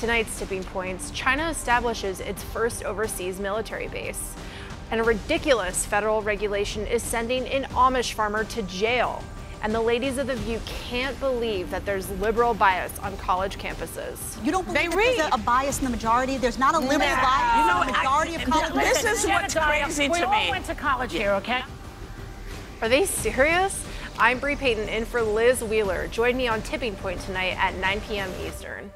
Tonight's Tipping Points, China establishes its first overseas military base. And a ridiculous federal regulation is sending an Amish farmer to jail. And the ladies of The View can't believe that there's liberal bias on college campuses. You don't believe there's a bias in the majority? There's not a liberal bias in the majority of college campuses? This is what's crazy to me. We all went to college here, okay? Are they serious? I'm Bre Payton in for Liz Wheeler. Join me on Tipping Point tonight at 9 p.m. Eastern.